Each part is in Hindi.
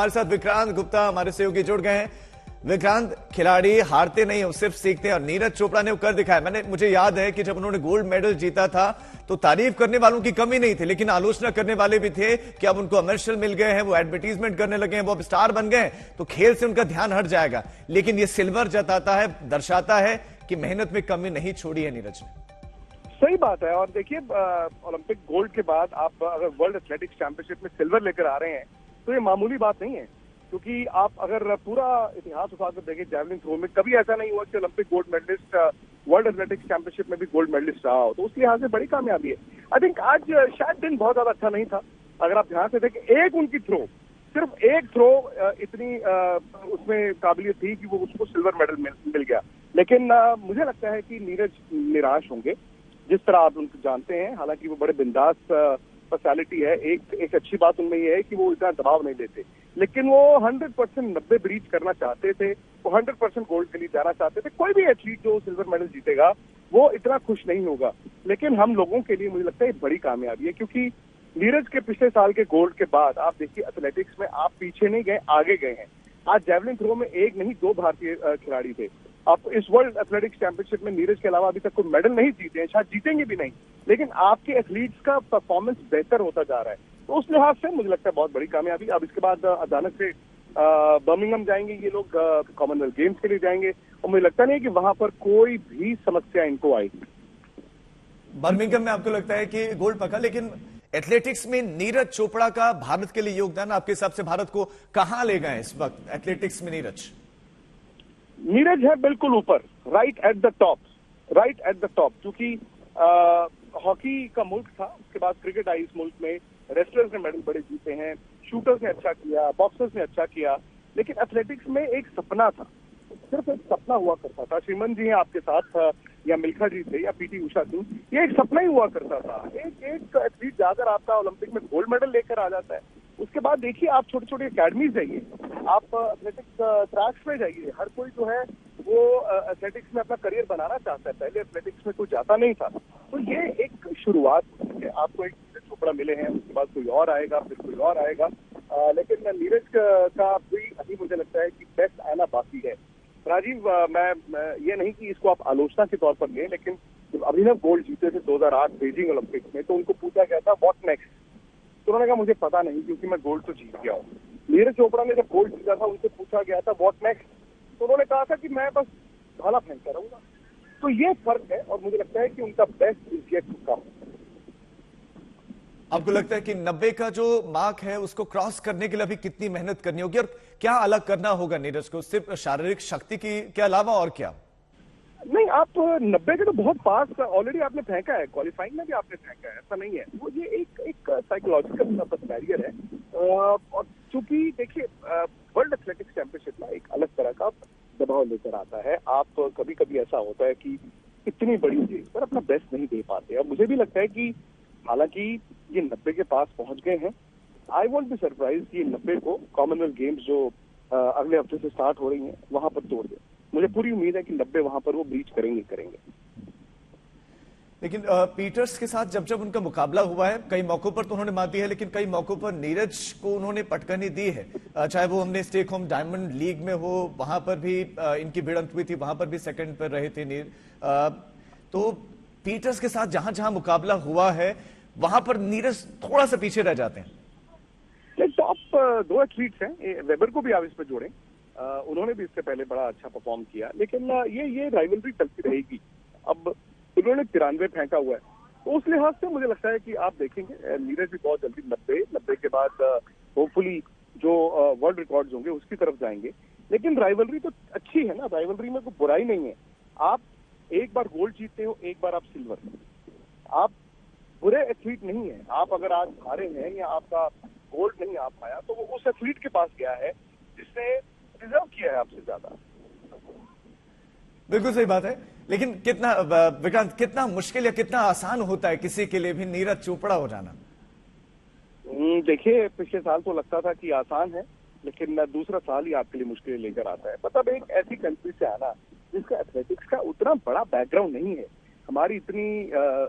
हमारे साथ विक्रांत गुप्ता हमारे सहयोगी जुड़ गए हैं। विक्रांत, खिलाड़ी हारते नहीं हो, सिर्फ सीखते हैं, और नीरज चोपड़ा ने वो कर दिखाया। मुझे याद है कि जब उन्होंने गोल्ड मेडल जीता था तो तारीफ करने वालों की कमी नहीं थी, लेकिन आलोचना करने वाले भी थे कि अब उनको कमर्शियल मिल गए हैं, वो एडवर्टीजमेंट करने लगे हैं, वो अब स्टार बन गए हैं, तो खेल से उनका ध्यान हट जाएगा। लेकिन ये सिल्वर जताता है, दर्शाता है कि मेहनत में कमी नहीं छोड़ी है नीरज ने। सही बात है। और देखिए, ओलंपिक गोल्ड के बाद आप अगर वर्ल्ड एथलेटिक्स चैंपियनशिप में सिल्वर लेकर आ रहे हैं तो ये मामूली बात नहीं है, क्योंकि आप अगर पूरा इतिहास उठाकर देखें जैवलिन थ्रो में कभी ऐसा नहीं हुआ कि Olympic gold medallist world athletics championship में भी गोल्ड मेडलिस्ट रहा हो, तो उस लिहाज से बड़ी कामयाबी है। आई थिंक आज शायद दिन बहुत ज्यादा अच्छा नहीं था। अगर आप ध्यान से देखें, एक उनकी थ्रो, सिर्फ एक थ्रो इतनी उसमें काबिलियत थी कि वो उसको सिल्वर मेडल मिल गया। लेकिन मुझे लगता है कि नीरज निराश होंगे जिस तरह आप उनको जानते हैं। हालांकि वो बड़े बिंदास पर्सनैलिटी है, एक अच्छी बात उनमें ये है कि वो इतना दबाव नहीं देते, लेकिन वो 100% 90 ब्रीच करना चाहते थे, वो 100% गोल्ड के लिए जाना चाहते थे। कोई भी एथलीट जो सिल्वर मेडल जीतेगा वो इतना खुश नहीं होगा, लेकिन हम लोगों के लिए मुझे लगता है बड़ी कामयाबी है, क्योंकि नीरज के पिछले साल के गोल्ड के बाद आप देखिए एथलेटिक्स में आप पीछे नहीं गए, आगे गए हैं। आज जेवलिन थ्रो में एक नहीं दो भारतीय खिलाड़ी थे। आप इस वर्ल्ड एथलेटिक्स चैंपियनशिप में नीरज के अलावा अभी तक कोई मेडल नहीं जीते हैं, शायद जीतेंगे भी नहीं, लेकिन आपके एथलीट्स का परफॉर्मेंस बेहतर होता जा रहा है, तो उस लिहाज से मुझे लगता है बहुत बड़ी कामयाबी। अब इसके बाद अचानक से बर्मिंघम जाएंगे ये लोग, कॉमनवेल्थ गेम्स के लिए जाएंगे, और मुझे लगता नहीं कि वहां पर कोई भी समस्या इनको आएगी। बर्मिंघम में आपको लगता है कि गोल्ड पका, लेकिन एथलेटिक्स में नीरज चोपड़ा का भारत के लिए योगदान आपके हिसाब से भारत को कहां ले गए इस वक्त एथलेटिक्स में? नीरज है बिल्कुल ऊपर, राइट एट द टॉप, क्योंकि हॉकी का मुल्क था, उसके बाद क्रिकेट आई इस मुल्क में, रेस्लर्स ने मेडल बड़े जीते हैं, शूटर्स ने अच्छा किया, बॉक्सर्स ने अच्छा किया, लेकिन एथलेटिक्स में एक सपना था, सिर्फ एक सपना हुआ करता था। श्रीमन जी हैं आपके साथ, या मिल्खा जी थे, या पीटी उषा जी, ये एक सपना ही हुआ करता था। एक एथलीट जाकर आपका ओलंपिक में गोल्ड मेडल लेकर आ जाता है। उसके बाद देखिए आप छोटी छोटी अकेडमीज जाइए, आप एथलेटिक्स ट्रैक्स में जाइए, हर कोई जो है वो एथलेटिक्स में अपना करियर बनाना चाहता है, पहले एथलेटिक्स में कोई जाता नहीं था। तो ये एक शुरुआत है, आपको एक नीरज चोपड़ा मिले हैं, उसके बाद कोई और आएगा, फिर कोई और आएगा, लेकिन नीरज का भी अभी मुझे लगता है कि बेस्ट आना बाकी है। राजीव, मैं ये नहीं कि इसको आप आलोचना के तौर पर लें, लेकिन जब अभिनव गोल्ड जीते थे 2008 बीजिंग ओलंपिक्स में, तो उनको पूछा गया था व्हाट नेक्स्ट, तो उन्होंने कहा मुझे पता नहीं क्योंकि मैं गोल्ड तो जीत गया हूँ। नीरज चोपड़ा ने जब गोल्ड जीता था उनसे पूछा गया था व्हाट नेक्स्ट, तो उन्होंने कहा था कि मैं बस भाला फेंकता रहूंगा। तो ये फर्क है, और मुझे लगता है कि उनका best is yet to come. आपको लगता है कि 90 का जो मार्क है उसको क्रॉस करने के लिए अभी कितनी मेहनत करनी होगी, और क्या अलग करना होगा नीरज को, सिर्फ शारीरिक शक्ति के अलावा और क्या? नहीं, आप 90 के तो बहुत पास ऑलरेडी आपने फेंका है, क्वालिफाइंग में भी आपने फेंका है, ऐसा नहीं है। वो ये एक साइकोलॉजिकल बैरियर है, और चूंकि देखिए वर्ल्ड एथलेटिक्स चैंपियनशिप में एक अलग तरह का दबाव लेकर आता है। आप कभी कभी ऐसा होता है कि इतनी बड़ी चीज पर अपना बेस्ट नहीं दे पाते, और मुझे भी लगता है कि हालांकि ये 90 के पास पहुंच गए हैं, आई वोंट बी सरप्राइज कि 90 को कॉमनवेल्थ गेम्स जो अगले हफ्ते से स्टार्ट हो रही हैं वहां पर तोड़ दे। मुझे पूरी उम्मीद है कि 90 वहां पर वो ब्रीच करेंगे। लेकिन पीटर्स के साथ जब उनका मुकाबला हुआ है, कई मौकों पर तो उन्होंने मात दी है, लेकिन कई मौकों पर नीरज को उन्होंने पटकनी दी है, चाहे वो हमने स्टेक होम डायमंड लीग में हो, वहां पर भी इनकी भिड़ंत हुई थी, वहां पर भी सेकंड पर रहे थे नीरज। तो पीटर्स के साथ जहां मुकाबला हुआ है वहां पर नीरज थोड़ा सा पीछे रह जाते हैं। टॉप दो एथलीट्स हैं, वेबर को भी आप इस पर जोड़ें, उन्होंने भी इससे पहले बड़ा अच्छा परफॉर्म किया, लेकिन ये राइवलरी चलती रहेगी। अब उन्होंने 93 फेंका हुआ है, तो उस लिहाज से मुझे लगता है कि आप देखेंगे नीरज भी बहुत जल्दी 90 के बाद होपफुली जो वर्ल्ड रिकॉर्ड होंगे उसकी तरफ जाएंगे। लेकिन राइवलरी तो अच्छी है ना, राइवलरी में कोई बुराई नहीं है। आप एक बार गोल्ड जीतते हो, एक बार आप सिल्वर, आप बुरे एथलीट नहीं है। आप अगर आज हारे हैं या आपका गोल्ड नहीं आ पाया तो वो उस एथलीट के पास गया है जिसने डिजर्व किया है आपसे ज्यादा। बिल्कुल सही बात है। लेकिन कितना विक्रांत, कितना मुश्किल या कितना आसान होता है किसी के लिए भी नीरज चोपड़ा हो जाना? देखिए पिछले साल तो लगता था कि आसान है, लेकिन दूसरा साल ही आपके लिए मुश्किलें लेकर आता है। मतलब एक ऐसी कंट्री से आना जिसका एथलेटिक्स का उतना बड़ा बैकग्राउंड नहीं है, हमारी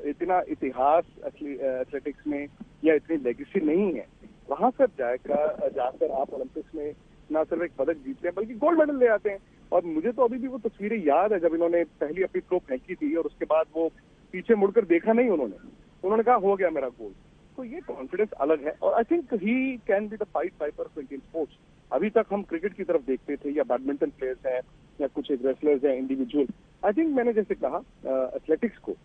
इतना इतिहास एथलेटिक्स में या इतनी लेगेसी नहीं है, वहां से जाकर आप ओलंपिक्स में ना सिर्फ एक पदक जीतते हैं बल्कि गोल्ड मेडल ले आते हैं। और मुझे तो अभी भी वो तस्वीरें याद है जब इन्होंने पहली अपनी थ्रो फेंकी थी और उसके बाद वो पीछे मुड़कर देखा नहीं, उन्होंने कहा हो गया मेरा गोल्ड। तो ये कॉन्फिडेंस अलग है और I think he can be the pied piper of Indian sports. अभी तक हम क्रिकेट की तरफ देखते थे या बैडमिंटन प्लेयर्स हैं या कुछ एक रेसलर्स हैं इंडिविजुअल। आई थिंक मैंने जैसे कहा एथलेटिक्स को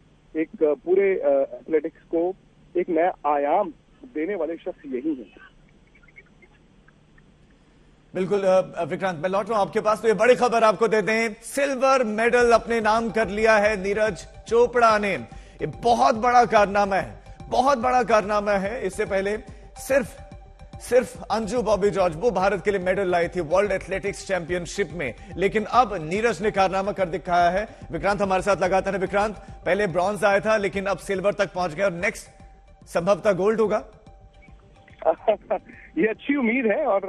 एक पूरे एथलेटिक्स को एक नया आयाम देने वाले शख्स यही हैं। बिल्कुल विक्रांत, मैं लौट रहा हूं आपके पास। तो ये बड़ी खबर आपको देते हैं, सिल्वर मेडल अपने नाम कर लिया है नीरज चोपड़ा ने। ये बहुत बड़ा कारनामा है, बहुत बड़ा कारनामा है। इससे पहले सिर्फ अंजू बॉबी जॉर्ज वो भारत के लिए मेडल लाई थी वर्ल्ड एथलेटिक्स चैंपियनशिप में, लेकिन अब नीरज ने कारनामा कर दिखाया है। विक्रांत हमारे साथ लगातार है। विक्रांत, पहले ब्रॉन्ज आया था लेकिन अब सिल्वर तक पहुंच गया और नेक्स्ट संभवतः गोल्ड होगा। ये अच्छी उम्मीद है और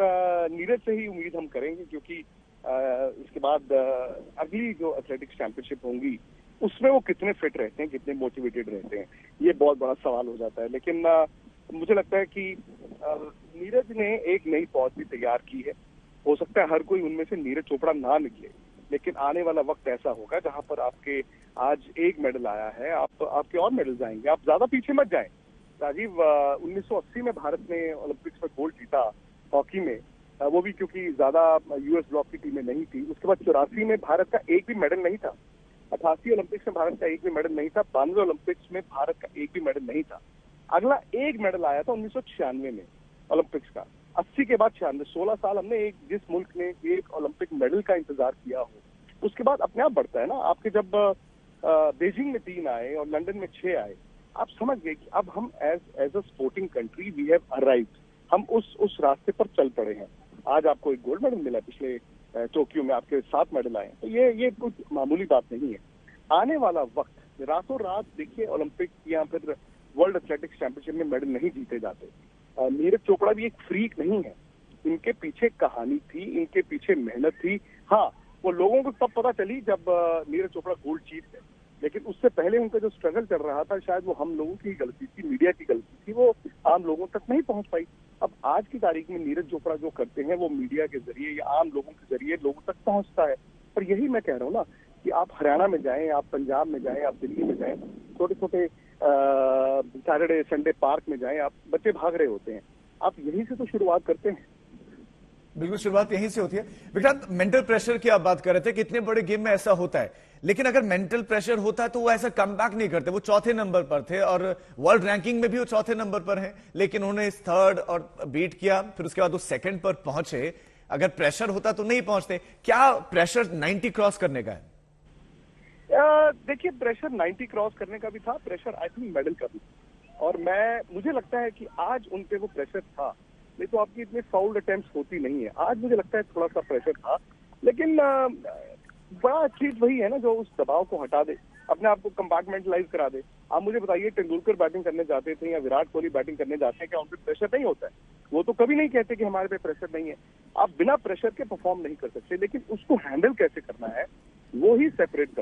नीरज से ही उम्मीद हम करेंगे क्योंकि इसके बाद अगली जो एथलेटिक्स चैंपियनशिप होंगी उसमें वो कितने फिट रहते हैं, कितने मोटिवेटेड रहते हैं, ये बहुत बड़ा सवाल हो जाता है। लेकिन मुझे लगता है कि नीरज ने एक नई पौध भी तैयार की है। हो सकता है हर कोई उनमें से नीरज चोपड़ा ना निकले, लेकिन आने वाला वक्त ऐसा होगा जहां पर आपके आज एक मेडल आया है, आपके और मेडल्स आएंगे, आप ज्यादा पीछे मत जाएं। राजीव, 1980 में भारत ने ओलंपिक्स में गोल्ड जीता हॉकी में, वो भी क्योंकि ज्यादा यूएस ब्लॉक की टीमें नहीं थी। उसके बाद 84 में भारत का एक भी मेडल नहीं था, 88 ओलंपिक्स में भारत का एक भी मेडल नहीं था, 92 ओलंपिक्स में भारत का एक भी मेडल नहीं था। अगला एक मेडल आया था 1996 में ओलंपिक्स का, 80 के बाद 96, 16 साल हमने एक जिस मुल्क ने एक ओलंपिक मेडल का इंतजार किया हो। उसके बाद अपने आप बढ़ता है ना, आपके जब बीजिंग में 3 आए और लंदन में 6 आए, आप समझ गए कि अब हम as a sporting country we have arrived, हम उस रास्ते पर चल पड़े हैं। आज आपको एक गोल्ड मेडल मिला, पिछले टोक्यो में आपके 7 मेडल आए, तो ये कुछ मामूली बात नहीं है। आने वाला वक्त, रातों रात देखिए ओलंपिक या फिर वर्ल्ड एथलेटिक्स चैंपियनशिप में मेडल नहीं जीते जाते। नीरज चोपड़ा भी एक फ्रीक नहीं है, इनके पीछे कहानी थी, इनके पीछे मेहनत थी। हाँ, वो लोगों को तब पता चली जब नीरज चोपड़ा गोल्ड जीत गए, लेकिन उससे पहले उनका जो स्ट्रगल चल रहा था शायद वो हम लोगों की गलती थी, मीडिया की गलती थी, वो आम लोगों तक नहीं पहुंच पाई। अब आज की तारीख में नीरज चोपड़ा जो करते हैं वो मीडिया के जरिए या आम लोगों के जरिए लोगों तक पहुंचता है। पर यही मैं कह रहा हूँ ना कि आप हरियाणा में जाएं, आप पंजाब में जाएं, आप दिल्ली में जाएं, छोटे छोटे सैटरडे संडे पार्क में जाएं, आप बच्चे भाग रहे होते हैं, आप यहीं से तो शुरुआत करते हैं। बिल्कुल, शुरुआत यहीं से होती है। विक्रांत, मेंटल प्रेशर की आप बात कर रहे थे, कितने बड़े गेम में ऐसा होता है, लेकिन अगर मेंटल प्रेशर होता है तो वो ऐसा कम बैक नहीं करते। वो चौथे नंबर पर थे और वर्ल्ड रैंकिंग में भी वो चौथे नंबर पर हैं, लेकिन उन्होंने थर्ड और बीट किया, फिर उसके बाद वो सेकंड पर पहुंचे। अगर प्रेशर होता तो नहीं पहुंचते। क्या प्रेशर 90 क्रॉस करने का है? देखिए, प्रेशर 90 क्रॉस करने का भी था, प्रेशर आई थिंक मेडल का भी, और मुझे लगता है कि आज उन पे वो प्रेशर था, नहीं तो आपकी इतने फाउल अटेम्प्ट्स होती नहीं है। आज मुझे लगता है थोड़ा सा प्रेशर था, लेकिन बड़ा चीज वही है ना जो उस दबाव को हटा दे, अपने आप को कंपार्टमेंटलाइज करा दे। आप मुझे बताइए, तेंदुलकर बैटिंग करने जाते थे या विराट कोहली बैटिंग करने जाते हैं, क्या उन पर प्रेशर नहीं होता है? वो तो कभी नहीं कहते कि हमारे पे प्रेशर नहीं है। आप बिना प्रेशर के परफॉर्म नहीं कर सकते, लेकिन उसको हैंडल कैसे करना है वो ही सेपरेट करना है।